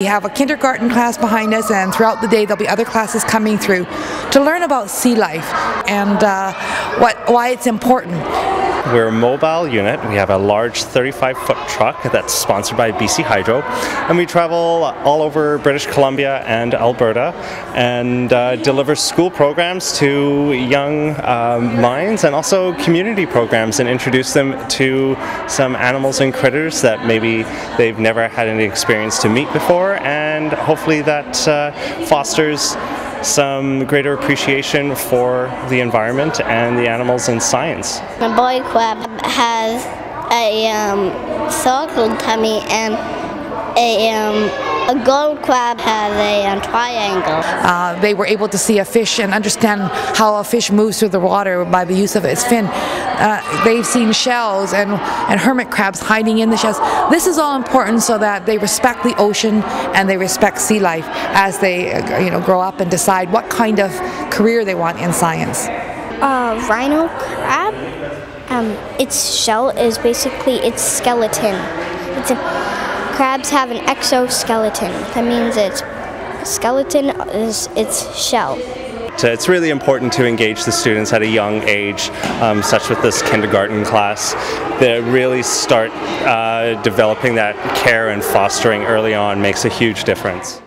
We have a kindergarten class behind us, and throughout the day there'll be other classes coming through to learn about sea life and why it's important. We're a mobile unit. We have a large 35-foot truck that's sponsored by BC Hydro, and we travel all over British Columbia and Alberta and deliver school programs to young minds and also community programs and introduce them to some animals and critters that maybe they've never had any experience to meet before. And hopefully that fosters some greater appreciation for the environment and the animals and science. My boy Quab has a circle tummy, and a gold crab has a triangle. They were able to see a fish and understand how a fish moves through the water by the use of its fin. They've seen shells and hermit crabs hiding in the shells. This is all important so that they respect the ocean and they respect sea life as they grow up and decide what kind of career they want in science. Rhino crab, its shell is basically its skeleton. Crabs have an exoskeleton. That means its skeleton is its shell. So it's really important to engage the students at a young age, such with this kindergarten class, that really start developing that care and fostering early on makes a huge difference.